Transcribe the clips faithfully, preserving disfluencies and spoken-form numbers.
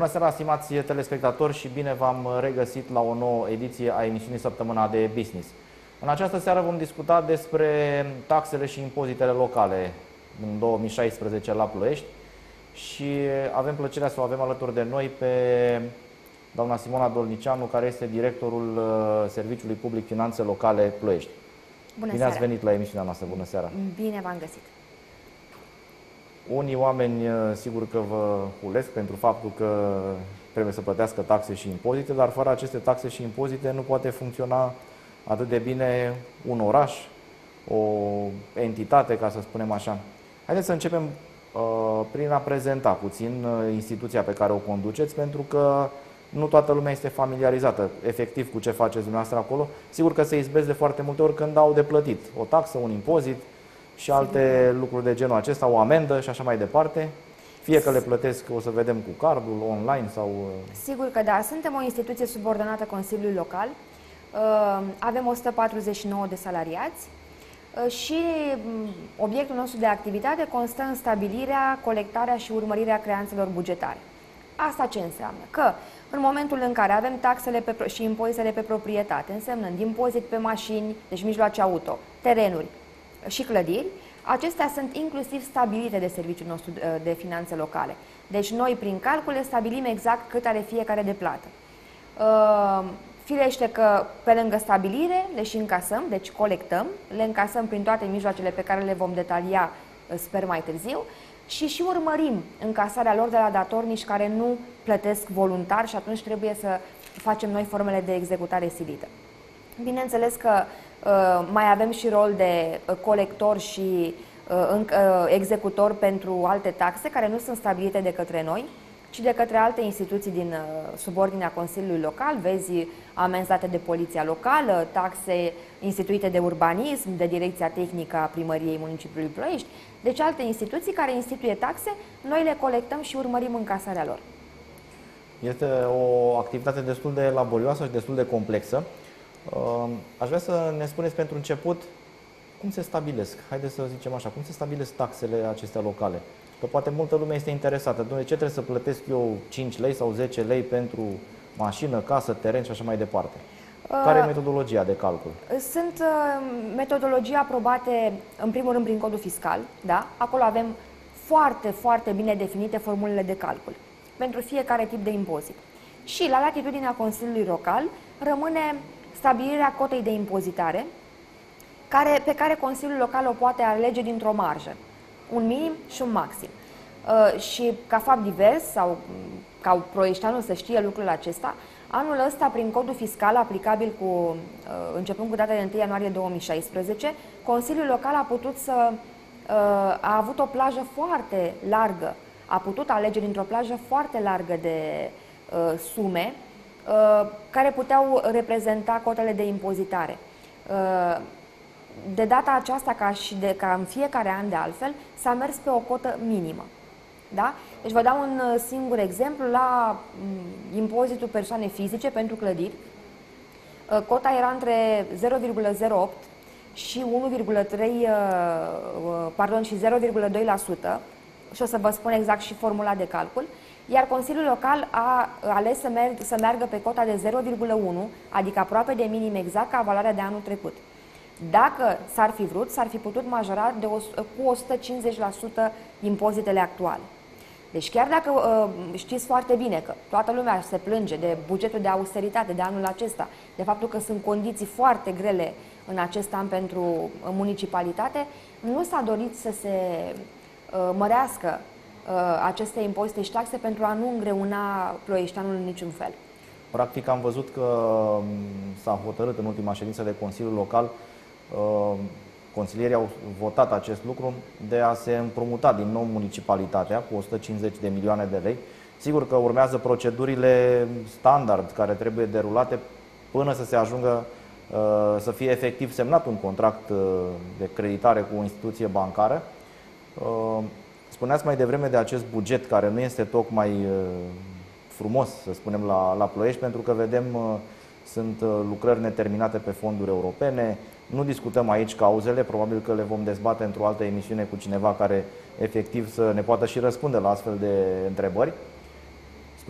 Bună seara, stimați telespectatori, și bine v-am regăsit la o nouă ediție a emisiunii Săptămâna de Business. În această seară vom discuta despre taxele și impozitele locale în două mii șaisprezece la Ploiești și avem plăcerea să o avem alături de noi pe doamna Simona Dolniceanu, care este directorul Serviciului Public Finanțe Locale Ploiești. Bună Bine seara. ați venit la emisiunea noastră. Bună seara! Bine v-am găsit! Unii oameni sigur că vă hulesc pentru faptul că trebuie să plătească taxe și impozite, dar fără aceste taxe și impozite nu poate funcționa atât de bine un oraș, o entitate, ca să spunem așa. Haideți să începem uh, prin a prezenta puțin instituția pe care o conduceți, pentru că nu toată lumea este familiarizată efectiv cu ce faceți dumneavoastră acolo. Sigur că se izbesc de foarte multe ori când au de plătit o taxă, un impozit și alte lucruri de genul acesta, o amendă și așa mai departe. Fie că le plătesc, o să vedem, cu cardul, online sau... Sigur că da, suntem o instituție subordonată Consiliului Local, avem o sută patruzeci și nouă de salariați și obiectul nostru de activitate constă în stabilirea, colectarea și urmărirea creanțelor bugetare. Asta ce înseamnă? Că în momentul în care avem taxele pe și impozitele pe proprietate, însemnând impozit pe mașini, deci mijloace auto, terenuri și clădiri, acestea sunt inclusiv stabilite de serviciul nostru de finanțe locale. Deci noi, prin calcule, stabilim exact cât are fiecare de plată. Firește că, pe lângă stabilire, le și încasăm, deci colectăm, le încasăm prin toate mijloacele pe care le vom detalia, sper, mai târziu, și și urmărim încasarea lor de la datornici care nu plătesc voluntar și atunci trebuie să facem noi formele de executare silită. Bineînțeles că mai avem și rol de colector și executor pentru alte taxe care nu sunt stabilite de către noi, ci de către alte instituții din subordinea Consiliului Local. Vezi amenzi date de poliția locală, taxe instituite de urbanism, de direcția tehnică a primăriei municipiului Ploiești. Deci alte instituții care instituie taxe, noi le colectăm și urmărim încasarea lor. Este o activitate destul de laborioasă și destul de complexă. Aș vrea să ne spuneți pentru început cum se stabilesc, haideți să zicem așa, cum se stabilesc taxele acestea locale. Că poate multă lume este interesată. Dom'le, ce trebuie să plătesc eu cinci lei sau zece lei pentru mașină, casă, teren și așa mai departe? Care e metodologia de calcul? Sunt metodologii aprobate în primul rând prin codul fiscal, da? Acolo avem foarte, foarte bine definite formulele de calcul pentru fiecare tip de impozit. Și la latitudinea Consiliului Local rămâne stabilirea cotei de impozitare, care, pe care Consiliul Local o poate alege dintr-o marjă, un minim și un maxim. Uh, și ca fapt divers, sau ca ploieșteanul să știe lucrul acesta, anul ăsta, prin codul fiscal aplicabil cu, uh, începând cu data de întâi ianuarie două mii șaisprezece, Consiliul Local a putut să... Uh, a avut o plajă foarte largă, a putut alege dintr-o plajă foarte largă de uh, sume, care puteau reprezenta cotele de impozitare. De data aceasta, ca și de, ca în fiecare an de altfel, s-a mers pe o cotă minimă. Da? Deci vă dau un singur exemplu. La impozitul persoane fizice pentru clădiri, cota era între zero virgulă zero opt și zero virgulă doi la sută și o să vă spun exact și formula de calcul. Iar Consiliul Local a ales să, merg, să meargă pe cota de zero virgulă unu, adică aproape de minim, exact ca valoarea de anul trecut. Dacă s-ar fi vrut, s-ar fi putut majora de o, cu o sută cincizeci la sută impozitele actuale. Deci chiar dacă știți foarte bine că toată lumea se plânge de bugetul de austeritate de anul acesta, de faptul că sunt condiții foarte grele în acest an pentru municipalitate, nu s-a dorit să se mărească aceste impozite și taxe pentru a nu îngreuna ploieșteanul în niciun fel. Practic am văzut că s-a hotărât în ultima ședință de Consiliul Local, consilierii au votat acest lucru, de a se împrumuta din nou municipalitatea cu o sută cincizeci de milioane de lei. Sigur că urmează procedurile standard care trebuie derulate până să se ajungă să fie efectiv semnat un contract de creditare cu o instituție bancară. Spuneați mai devreme de acest buget care nu este tocmai frumos, să spunem, la, la Ploiești, pentru că vedem sunt lucrări neterminate pe fonduri europene. Nu discutăm aici cauzele, probabil că le vom dezbate într-o altă emisiune cu cineva care efectiv să ne poată și răspunde la astfel de întrebări.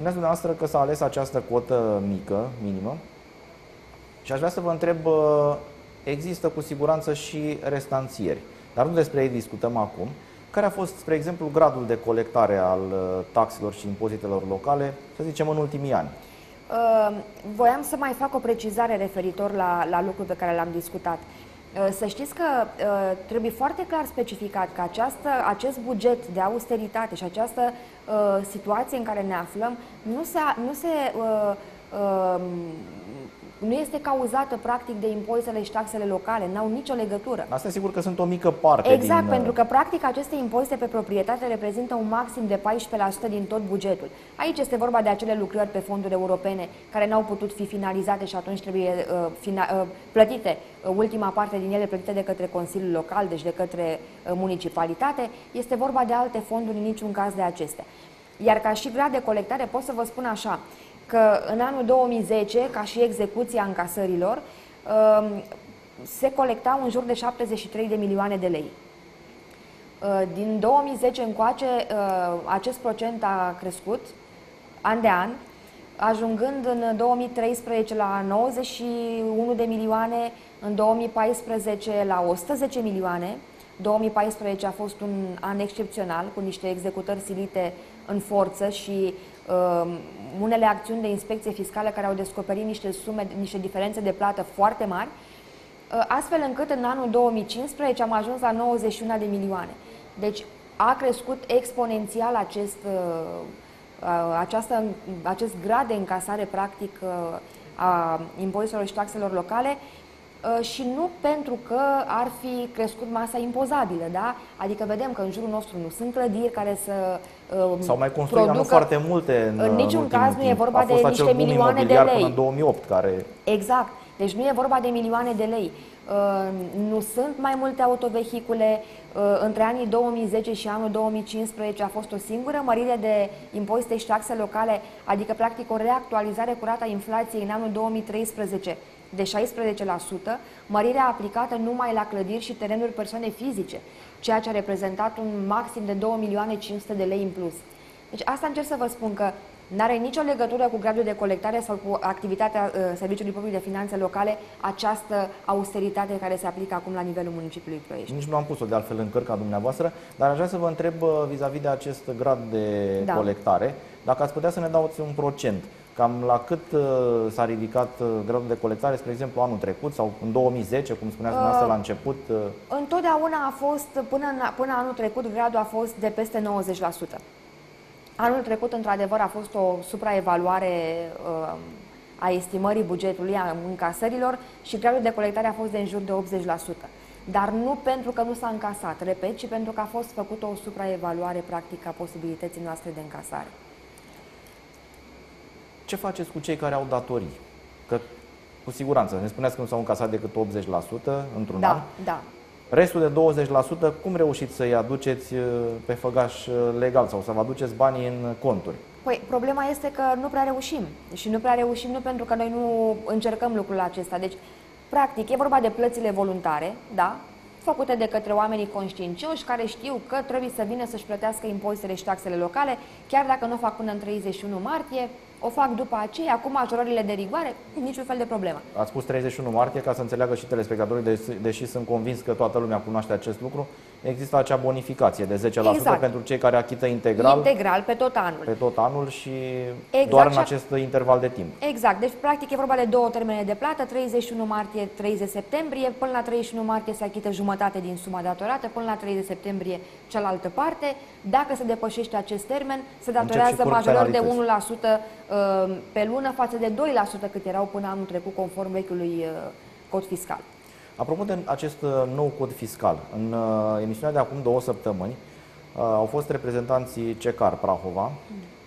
Spuneați dumneavoastră că s-a ales această cotă mică, minimă, și aș vrea să vă întreb, există cu siguranță și restanțieri, dar nu despre ei discutăm acum. Care a fost, spre exemplu, gradul de colectare al taxelor și impozitelor locale, să zicem, în ultimii ani? Voiam să mai fac o precizare referitor la, la lucrul pe care l-am discutat. Să știți că trebuie foarte clar specificat că această, acest buget de austeritate și această uh, situație în care ne aflăm nu se, nu, se, uh, uh, nu este cauzată practic de impozitele și taxele locale, n-au nicio legătură. Asta sigur că sunt o mică parte. Exact, din... pentru că practic aceste impozite pe proprietate reprezintă un maxim de paisprezece la sută din tot bugetul. Aici este vorba de acele lucrări pe fonduri europene care n-au putut fi finalizate și atunci trebuie uh, fina uh, plătite. Ultima parte din ele plătite de către Consiliul Local, deci de către municipalitate, este vorba de alte fonduri, în niciun caz de acestea. Iar ca și grad de colectare pot să vă spun așa, că în anul două mii zece, ca și execuția încasărilor, se colectau în jur de șaptezeci și trei de milioane de lei. Din două mii zece încoace, acest procent a crescut an de an, ajungând în două mii treisprezece la nouăzeci și unu de milioane, în două mii paisprezece la o sută zece milioane. două mii paisprezece a fost un an excepțional, cu niște executări silite în forță și uh, unele acțiuni de inspecție fiscală care au descoperit niște sume, niște diferențe de plată foarte mari, uh, astfel încât în anul două mii cincisprezece am ajuns la nouăzeci și unu de milioane. Deci a crescut exponențial acest uh, Această, acest grad de încasare practic a impozitelor și taxelor locale și nu pentru că ar fi crescut masa impozabilă, da? Adică vedem că în jurul nostru nu sunt clădiri care să s-au mai construit, producă, nu foarte multe în, în niciun caz timp. Nu e vorba de niște milioane de lei. Până în două mii opt, care... Exact. Deci nu e vorba de milioane de lei. Nu sunt mai multe autovehicule. Între anii două mii zece și anul două mii cincisprezece a fost o singură mărire de impozite și taxe locale, adică practic o reactualizare cu rata inflației în anul două mii treisprezece de șaisprezece la sută, mărirea aplicată numai la clădiri și terenuri persoane fizice, ceea ce a reprezentat un maxim de două milioane cinci sute de lei în plus. Deci asta încerc să vă spun, că n-are nicio legătură cu gradul de colectare sau cu activitatea Serviciului Public de Finanțe Locale această austeritate care se aplică acum la nivelul municipiului Ploiești. Nici nu am pus-o de altfel în cărca dumneavoastră, dar aș vrea să vă întreb vis-a-vis de acest grad de da. colectare, dacă ați putea să ne dați un procent, cam la cât s-a ridicat gradul de colectare, spre exemplu, anul trecut sau în două mii zece, cum spuneați dumneavoastră la început? Întotdeauna a fost, până, până anul trecut, gradul a fost de peste nouăzeci la sută. Anul trecut, într-adevăr, a fost o supraevaluare uh, a estimării bugetului, a încasărilor și gradul de colectare a fost de în jur de optzeci la sută. Dar nu pentru că nu s-a încasat, repet, ci pentru că a fost făcută o supraevaluare practică a posibilității noastre de încasare. Ce faceți cu cei care au datorii? Că, cu siguranță, ne spuneați că nu s-au încasat decât optzeci la sută într-un da, an. Da. Restul de douăzeci la sută, cum reușiți să-i aduceți pe făgaș legal sau să vă aduceți banii în conturi? Păi, problema este că nu prea reușim. Și nu prea reușim nu pentru că noi nu încercăm lucrul acesta. Deci, practic, e vorba de plățile voluntare, da? Făcute de către oamenii conștiincioși care știu că trebuie să vină să-și plătească impozitele și taxele locale, chiar dacă nu o fac până în treizeci și unu martie, o fac după aceea, acum majorările de rigoare, niciun fel de problemă. Ați spus treizeci și unu martie ca să înțeleagă și telespectatorii, deși, deși sunt convins că toată lumea cunoaște acest lucru, există acea bonificație de zece la sută exact. pentru cei care achită integral, integral pe tot anul, pe tot anul și exact, doar în acest interval de timp. Exact, deci practic e vorba de două termene de plată, treizeci și unu martie, treizeci septembrie, până la treizeci și unu martie se achită jumătate din suma datorată, până la treizeci septembrie cealaltă parte. Dacă se depășește acest termen, se datorează majorări de unu la sută pe lună față de doi la sută cât erau până anul trecut conform vechiului cod fiscal. Apropo de acest nou cod fiscal, în emisiunea de acum două săptămâni au fost reprezentanții CECAR Prahova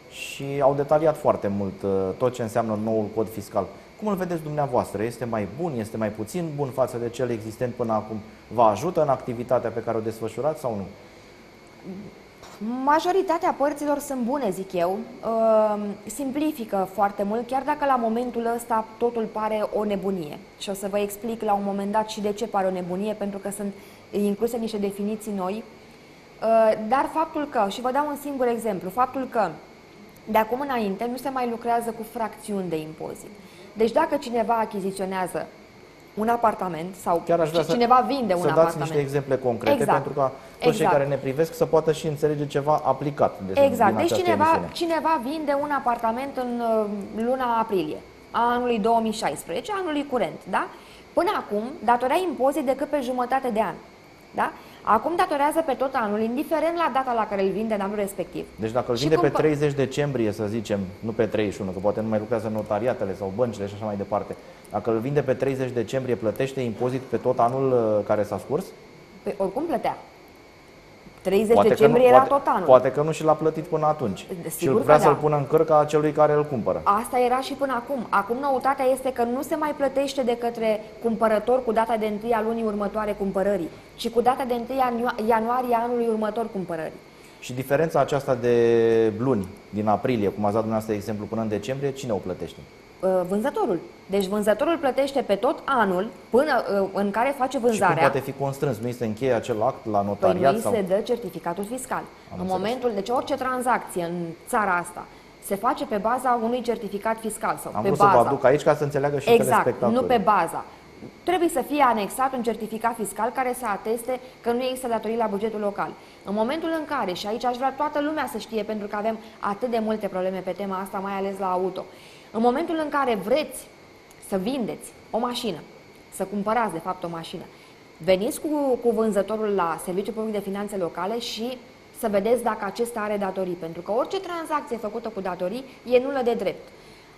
și au detaliat foarte mult tot ce înseamnă noul cod fiscal. Cum îl vedeți dumneavoastră? Este mai bun, este mai puțin bun față de cel existent până acum? Vă ajută în activitatea pe care o desfășurați sau nu? Majoritatea părților sunt bune, zic eu. Simplifică foarte mult, chiar dacă la momentul ăsta totul pare o nebunie. Și o să vă explic la un moment dat și de ce pare o nebunie, pentru că sunt incluse niște definiții noi. Dar faptul că, și vă dau un singur exemplu, faptul că De acum înainte nu se mai lucrează cu fracțiuni de impozit. Deci dacă cineva achiziționează un apartament sau cineva vinde un apartament... Să dați niște exemple concrete, exact, pentru ca toți exact. cei care ne privesc să poată și înțelege ceva aplicat. Deci exact. Deci cineva, cineva vinde un apartament în luna aprilie a anului două mii șaisprezece, anului curent, da? Până acum datorea impozit decât pe jumătate de an, da? Acum datorează pe tot anul, indiferent la data la care îl vinde în anul respectiv. Deci dacă îl vinde pe treizeci decembrie, să zicem, nu pe treizeci și unu, că poate nu mai lucrează notariatele sau băncile și așa mai departe, dacă îl vinde pe treizeci decembrie, plătește impozit pe tot anul care s-a scurs? Păi oricum plătea. treizeci decembrie era tot anul. Poate că nu și l-a plătit până atunci. Și vrea să-l pună în cărca celui care îl cumpără. Asta era și până acum. Acum noutatea este că nu se mai plătește de către cumpărător cu data de întâi a lunii următoare cumpărării, ci cu data de întâi ianuarie anului următor cumpărării. Și diferența aceasta de luni, din aprilie, cum ați dat dumneavoastră exemplu, până în decembrie, cine o plătește? Vânzătorul. Deci vânzătorul plătește pe tot anul până în care face vânzarea. Și cum poate fi constrâns? Nu se încheie acel act la notariat? Păi nu sau... se dă certificatul fiscal. Am în momentul, deci orice tranzacție în țara asta se face pe baza unui certificat fiscal. Sau Am pe vrut baza. să vă aduc aici ca să înțeleagă și exact, telespectatorii. Nu pe baza. Trebuie să fie anexat un certificat fiscal care să ateste că nu există datorii la bugetul local. În momentul în care, și aici aș vrea toată lumea să știe, pentru că avem atât de multe probleme pe tema asta, mai ales la auto. În momentul în care vreți să vindeți o mașină, să cumpărați de fapt o mașină, veniți cu, cu vânzătorul la Serviciul Public de Finanțe Locale și să vedeți dacă acesta are datorii. Pentru că orice tranzacție făcută cu datorii e nulă de drept.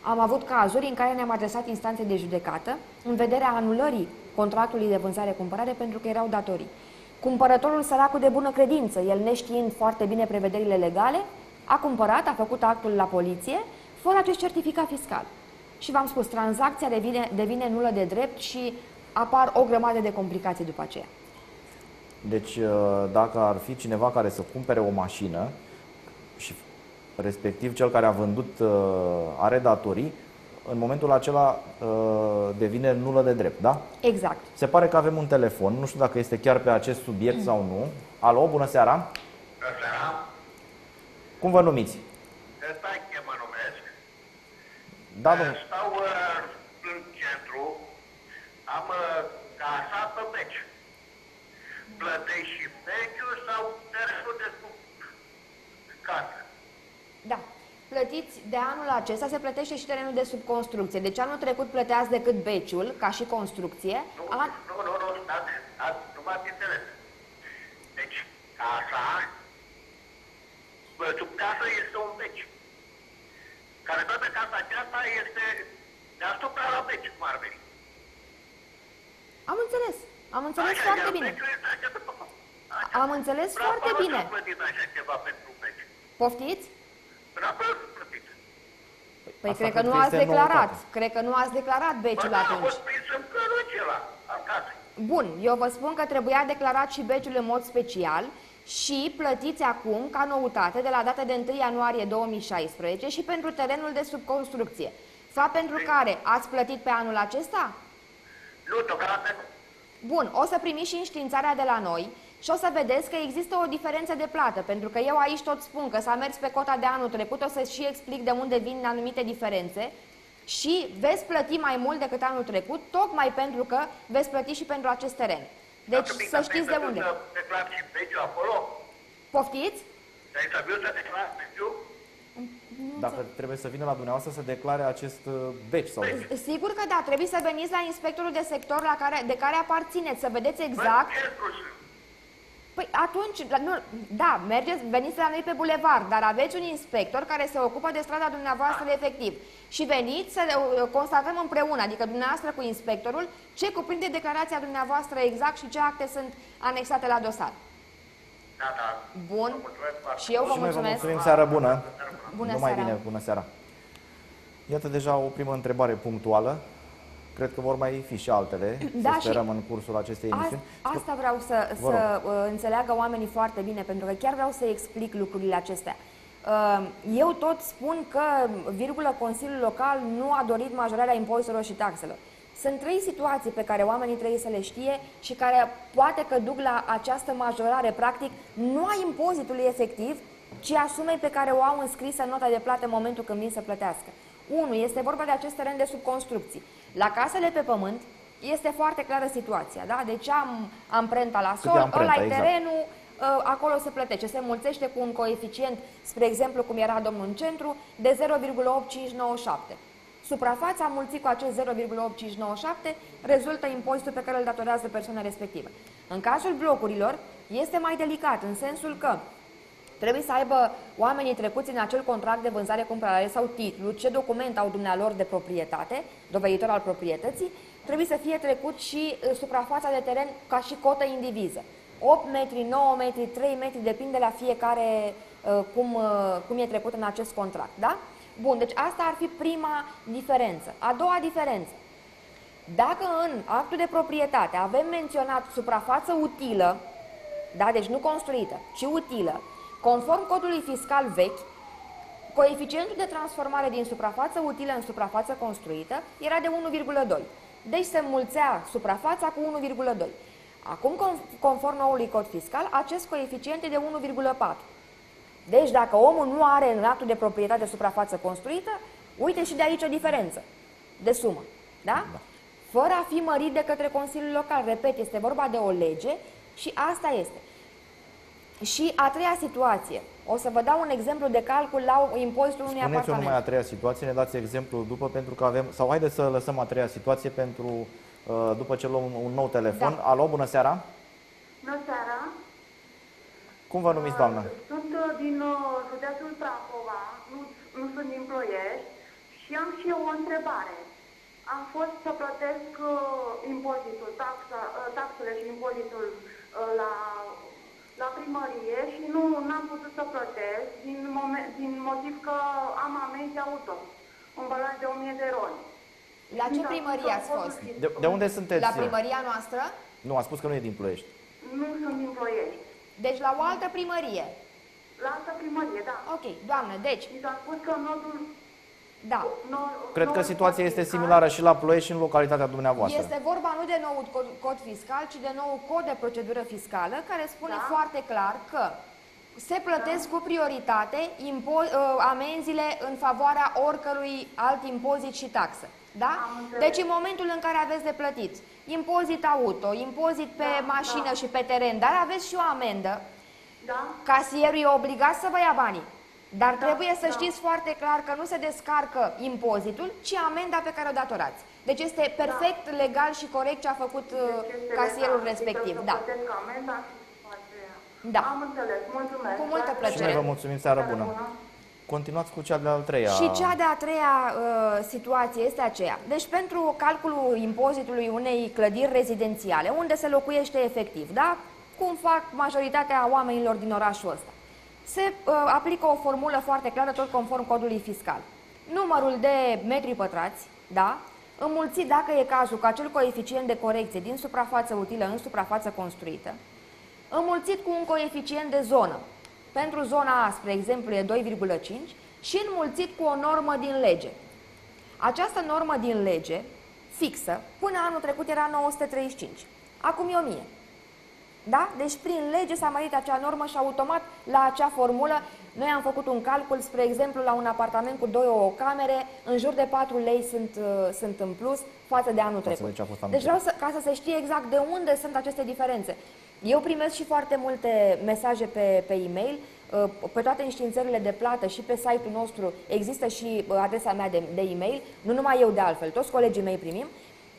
Am avut cazuri în care ne-am adresat instanței de judecată în vederea anulării contractului de vânzare-cumpărare pentru că erau datorii. Cumpărătorul, săracul, de bună credință, el neștiind foarte bine prevederile legale, a cumpărat, a făcut actul la poliție, fără acest certificat fiscal. Și v-am spus, tranzacția devine, devine nulă de drept și apar o grămadă de complicații după aceea. Deci dacă ar fi cineva care să cumpere o mașină și respectiv cel care a vândut are datorii, în momentul acela devine nulă de drept, da? Exact. Se pare că avem un telefon, nu știu dacă este chiar pe acest subiect sau nu. Alo, bună seara! Bună seara! Cum vă numiți? Da, stau uh, în centru, am uh, casa pe meci. Plătești și meciul sau terenul de sub casă? Da. Plătiți de anul acesta, se plătește și terenul de sub construcție. Deci anul trecut plăteați decât beciul, ca și construcție. Nu, An... nu, nu, nu, stați, stați, nu m-ați înțeles. Deci casa, sub casă este un beci. Care toată casa aceasta este deasupra la beci, cum ar veni. Am înțeles. Am înțeles așa, foarte bine. Așa. Am înțeles Brapă foarte bine. Așa ceva pentru beci. Poftiți? Păi asta cred că nu ați declarat. Nouă, cred că nu ați declarat beciul bă, atunci. Da, a fost prins în cărucela, al casei. Bun, eu vă spun că trebuia declarat și beciul în mod special. Și plătiți acum, ca noutate, de la data de întâi ianuarie două mii șaisprezece și pentru terenul de sub construcție. Fapt pentru care ați plătit pe anul acesta? Nu, tocmai. Bun, o să primiți și înștiințarea de la noi și o să vedeți că există o diferență de plată, pentru că eu aici tot spun că s-a mers pe cota de anul trecut, o să și explic de unde vin anumite diferențe și veți plăti mai mult decât anul trecut, tocmai pentru că veți plăti și pentru acest teren. Deci să, să știți de unde. Poftiți? Dacă trebuie să vină la dumneavoastră să declare acest beci sau... Sigur că da, trebuie să veniți la inspectorul de sector la care, de care aparțineți, să vedeți exact... Păi atunci, nu, da, mergeți, veniți la noi pe bulevard, dar aveți un inspector care se ocupă de strada dumneavoastră efectiv. Și veniți să constatăm împreună, adică dumneavoastră cu inspectorul, ce cuprinde declarația dumneavoastră exact și ce acte sunt anexate la dosar. Da, da. Bun. Și eu vă mulțumesc. Bună seara, bună. Bună seara. Bine, bună seara. Iată deja o primă întrebare punctuală. Cred că vor mai fi și altele, da, să sperăm, și în cursul acestei emisiuni. Asta vreau să, să înțeleagă oamenii foarte bine, pentru că chiar vreau să explic lucrurile acestea. Eu tot spun că, virgulă, Consiliul Local nu a dorit majorarea impozitelor și taxelor. Sunt trei situații pe care oamenii trebuie să le știe și care poate că duc la această majorare. Practic, nu a impozitului efectiv, ci a sumei pe care o au înscrisă în nota de plată în momentul când vin să plătească. unu. Este vorba de acest teren de subconstrucții. La casele pe pământ este foarte clară situația, da? Deci am amprenta la sol, ăla-i exact. Terenul, acolo se plătește, se mulțește cu un coeficient, spre exemplu cum era domnul în centru, de zero virgulă opt cinci nouă șapte. Suprafața mulțit cu acest zero virgulă opt cinci nouă șapte rezultă impozitul pe care îl datorează persoana respectivă. În cazul blocurilor este mai delicat, în sensul că trebuie să aibă oamenii trecuți în acel contract de vânzare-cumpărare sau titlu, ce document au dumnealor de proprietate, doveditor al proprietății, trebuie să fie trecut și suprafața de teren ca și cotă indiviză. opt metri, nouă metri, trei metri, depinde la fiecare cum, cum e trecut în acest contract. Da? Bun, deci asta ar fi prima diferență. A doua diferență. Dacă în actul de proprietate avem menționat suprafață utilă, da? Deci nu construită, ci utilă, conform codului fiscal vechi, coeficientul de transformare din suprafață utilă în suprafață construită era de unu virgulă doi. Deci se mulțea suprafața cu unu virgulă doi. Acum, conform noului cod fiscal, acest coeficient e de unu virgulă patru. Deci dacă omul nu are în actul de proprietate suprafață construită, uite și de aici o diferență de sumă. Da? Da. Fără a fi mărit de către Consiliul Local. Repet, este vorba de o lege și asta este. Și a treia situație. O să vă dau un exemplu de calcul la impozitul unui apartament. Spuneți-o numai a treia situație, ne dați exemplu după, pentru că avem... Sau haideți să lăsăm a treia situație pentru... După ce luăm un nou telefon. Da. Alo, bună seara! Bună seara! Cum vă numiți, doamnă? Sunt din județul Prahova, nu, nu sunt din Ploiești și am și eu o întrebare. Am fost să plătesc impozitul, taxa, taxele și impozitul la, la primărie și nu am putut să plătesc din, moment, din motiv că am amenzi auto, un balans de o mie de roni. La ce primărie ați fost? De, de unde sunteți? La primăria noastră? Nu, a spus că nu e din Ploiești. Nu sunt din Ploiești. Deci la o altă primărie? La altă primărie, da. Ok, doamnă, deci... Mi s-a spus că nodul... Da. Nor, Cred că situația este similară și la Ploiești și în localitatea dumneavoastră. Este vorba nu de nou cod, cod fiscal, ci de nou cod de procedură fiscală, care spune da? foarte clar că se plătesc da. cu prioritate impo, amenziile în favoarea oricărui alt impozit și taxă. Da? Deci în momentul în care aveți de plătit impozit auto, impozit pe da, mașină da. și pe teren, dar aveți și o amendă, da. casierul e obligat să vă ia banii. Dar da, trebuie să da. știți foarte clar că nu se descarcă impozitul, ci amenda pe care o datorați. Deci este perfect da. legal și corect ce a făcut deci casierul legal, respectiv. Da. Amenda și da. Am înțeles. Mulțumesc. Cu multă plăcere. Și noi vă mulțumim, seara bună. Continuați cu cea de-a treia. Și cea de-a treia uh, situație este aceea. Deci pentru calculul impozitului unei clădiri rezidențiale, unde se locuiește efectiv, da? Cum fac majoritatea oamenilor din orașul ăsta? Se uh, aplică o formulă foarte clară, tot conform codului fiscal. Numărul de metri pătrați, da? Înmulțit, dacă e cazul, cu acel coeficient de corecție din suprafață utilă în suprafață construită, înmulțit cu un coeficient de zonă. Pentru zona A, spre exemplu, e doi virgulă cinci și înmulțit cu o normă din lege. Această normă din lege, fixă, până anul trecut era nouă sute treizeci și cinci, acum e o mie. Da? Deci prin lege s-a mărit acea normă și automat la acea formulă noi am făcut un calcul, spre exemplu, la un apartament cu două camere, în jur de patru lei sunt, sunt în plus față de anul față trecut. De deci vreau să, ca să se știe exact de unde sunt aceste diferențe. Eu primesc și foarte multe mesaje pe, pe e-mail, pe toate înștiințările de plată și pe site-ul nostru există și adresa mea de, de e-mail, nu numai eu de altfel, toți colegii mei primim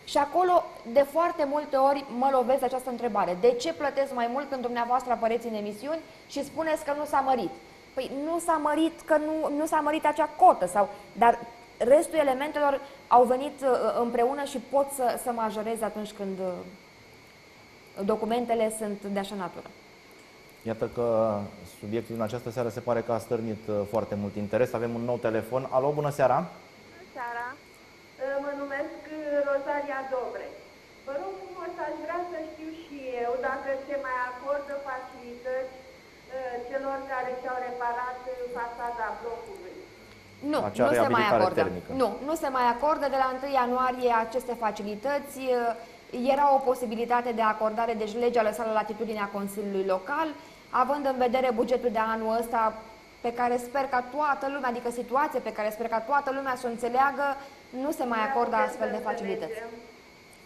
și acolo de foarte multe ori mă lovesc această întrebare. De ce plătesc mai mult când dumneavoastră apăreți în emisiuni și spuneți că nu s-a mărit? Păi nu s-a mărit că nu, nu s-a mărit acea cotă, sau, dar restul elementelor au venit împreună și pot să, să majorez atunci când... documentele sunt de așa natură. Iată că subiectul din această seară se pare că a stârnit foarte mult interes. Avem un nou telefon. Alo, bună seara! Bună seara! Mă numesc Rosalia Dobre. Vă rog frumos, aș vrea să știu și eu dacă se mai acordă facilități celor care și-au reparat fasada blocului. Nu, nu se mai acordă. Termică. Nu, nu se mai acordă. De la întâi ianuarie aceste facilități... Era o posibilitate de acordare, deci legea lăsată la latitudinea Consiliului Local, având în vedere bugetul de anul ăsta, pe care sper ca toată lumea, adică situație pe care sper ca toată lumea să o înțeleagă, nu se mai acordă astfel de facilități.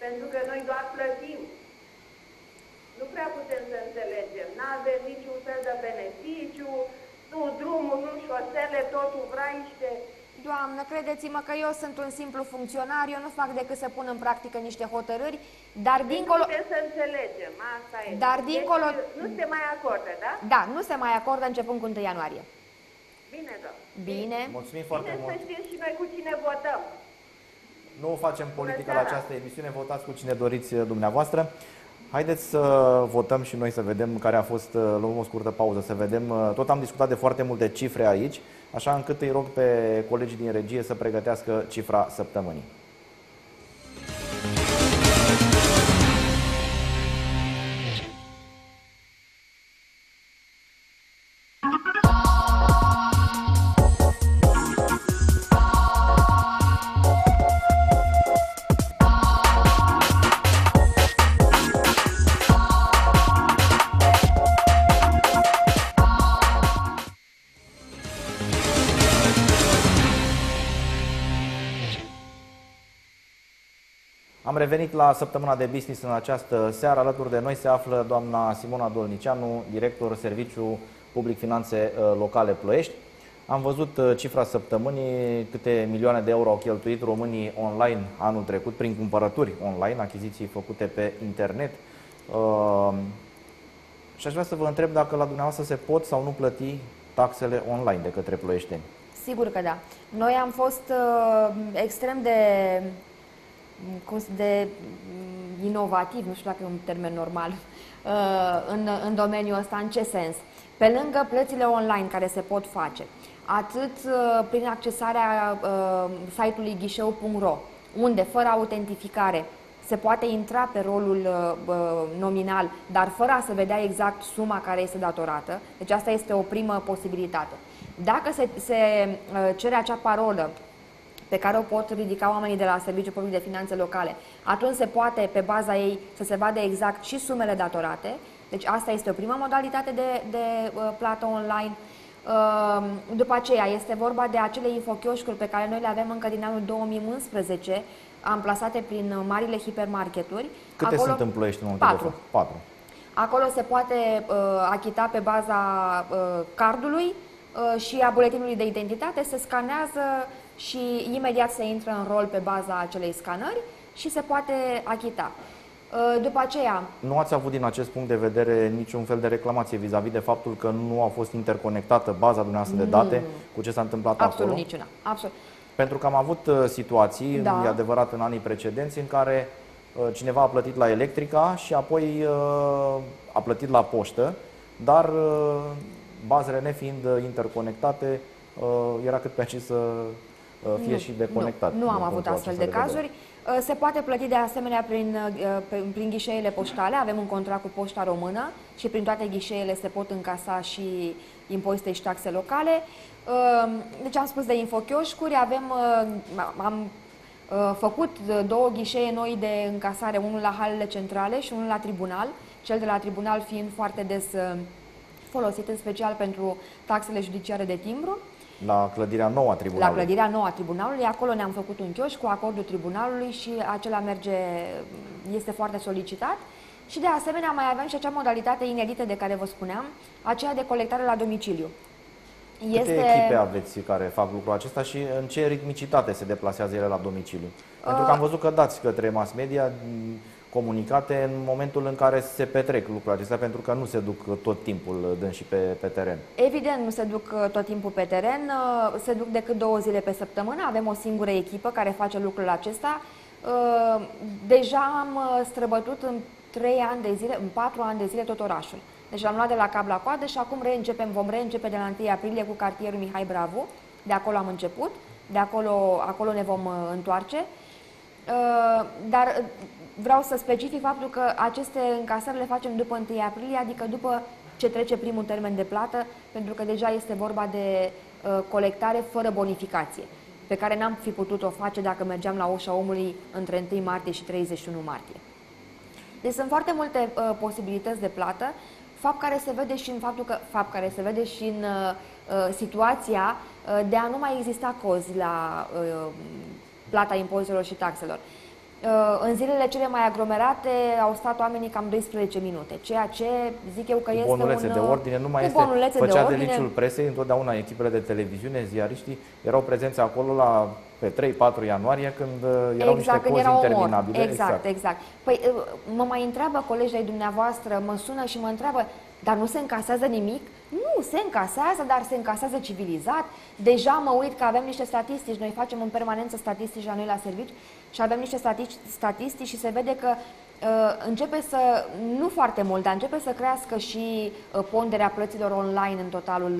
Pentru că noi doar plătim. Nu prea putem să înțelegem. N-avem niciun fel de beneficiu, nu drumul, nu șosele, totul vraiște. Doamnă, credeți-mă că eu sunt un simplu funcționar, eu nu fac decât să pun în practică niște hotărâri, dar dincolo... Nu putem să înțelegem, asta e. Dar dincolo... Deci, nu se mai acordă, da? Da, nu se mai acordă începând cu unu ianuarie. Bine, doamnă. Bine. Mulțumim foarte mult. Bine să știm și noi cu cine votăm. Nu facem politică la această emisiune, votați cu cine doriți dumneavoastră. Haideți să votăm și noi, să vedem care a fost, luăm o scurtă pauză, să vedem, tot am discutat de foarte multe cifre aici, așa încât îi rog pe colegii din regie să pregătească cifra săptămânii. Am revenit la săptămâna de business în această seară. Alături de noi se află doamna Simona Dolniceanu, director Serviciul Public Finanțe Locale Ploiești. Am văzut cifra săptămânii, câte milioane de euro au cheltuit românii online anul trecut prin cumpărături online, achiziții făcute pe internet. Și aș vrea să vă întreb dacă la dumneavoastră se pot sau nu plăti taxele online de către ploieșteni. Sigur că da. Noi am fost uh, extrem de... de inovativ, nu știu dacă e un termen normal, în, în domeniul ăsta, în ce sens? Pe lângă plățile online care se pot face, atât prin accesarea site-ului ghișeu punct ro, unde, fără autentificare, se poate intra pe rolul nominal, dar fără a se vedea exact suma care este datorată, deci asta este o primă posibilitate. Dacă se, se cere acea parolă pe care o pot ridica oamenii de la Serviciul Public de Finanțe Locale, atunci se poate, pe baza ei, să se vadă exact și sumele datorate. Deci asta este o primă modalitate de, de uh, plată online. Uh, după aceea, este vorba de acele info-chioșcuri pe care noi le avem încă din anul două mii unsprezece, amplasate prin marile hipermarketuri. Câte Acolo... sunt în Ploiești în momentul de față? Patru. Acolo se poate uh, achita pe baza uh, cardului uh, și a buletinului de identitate, se scanează și imediat se intră în rol pe baza acelei scanări și se poate achita. După aceea... Nu ați avut din acest punct de vedere niciun fel de reclamație vis-a-vis de faptul că nu a fost interconectată baza dumneavoastră de date mm. cu ce s-a întâmplat Absolut acolo? Niciuna. Absolut niciuna. Pentru că am avut situații, da. E adevărat, în anii precedenți, în care cineva a plătit la electrica și apoi a plătit la poștă, dar bazele nefiind interconectate, era cât pe aici să... fie nu, și deconectat. Nu, nu am avut astfel de cazuri. De se poate plăti de asemenea prin, prin ghișeele poștale. Avem un contract cu Poșta Română și prin toate ghișeele se pot încasa și impozite și taxe locale. Deci am spus de infochioșcuri, avem, am făcut două ghișee noi de încasare, unul la halele centrale și unul la tribunal, cel de la tribunal fiind foarte des folosit, în special pentru taxele judiciare de timbru. La clădirea nouă a tribunalului. La clădirea nouă a tribunalului, acolo ne-am făcut un chioșc cu acordul tribunalului și acela merge, este foarte solicitat. Și de asemenea mai avem și acea modalitate inedită de care vă spuneam, aceea de colectare la domiciliu. Câte este... echipe aveți care fac lucrul acesta și în ce ritmicitate se deplasează ele la domiciliu? Pentru că am văzut că dați către mass media comunicate în momentul în care se petrec lucrurile acestea, pentru că nu se duc tot timpul dânsii pe, pe teren. Evident, nu se duc tot timpul pe teren, se duc decât două zile pe săptămână, avem o singură echipă care face lucrul acesta. Deja am străbătut în trei ani de zile, în patru ani de zile tot orașul. Deci l-am luat de la cap la coadă și acum reîncepem, vom reîncepe de la întâi aprilie cu cartierul Mihai Bravu, de acolo am început, de acolo, acolo ne vom întoarce. Dar vreau să specific faptul că aceste încasări le facem după întâi aprilie, adică după ce trece primul termen de plată, pentru că deja este vorba de colectare fără bonificație, pe care n-am fi putut o face dacă mergeam la ușa omului între unu martie și treizeci și unu martie. Deci sunt foarte multe posibilități de plată, fapt care se vede și în faptul că fapt care se vede și în uh, situația uh, de a nu mai exista cozi la uh, plata impozitelor și taxelor. Uh, în zilele cele mai aglomerate au stat oamenii cam doisprezece minute, ceea ce zic eu că este bonulețe un, de ordine, nu mai este făcea de deliciul presei, întotdeauna echipele de televiziune, ziariștii erau prezenți acolo la pe trei patru ianuarie, când erau exact, niște cozi interminabile. Exact, exact, exact. Păi mă mai întreabă colegii ai dumneavoastră, mă sună și mă întreabă, dar nu se încasează nimic? Nu, se încasează, dar se încasează civilizat. Deja mă uit că avem niște statistici, noi facem în permanență statistici la noi la serviciu și avem niște statistici și se vede că uh, începe să, nu foarte mult, dar începe să crească și uh, ponderea plăților online în totalul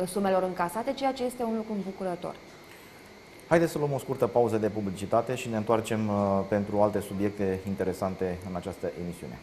uh, sumelor încasate, ceea ce este un lucru îmbucurător. Haideți să luăm o scurtă pauză de publicitate și ne întoarcem uh, pentru alte subiecte interesante în această emisiune.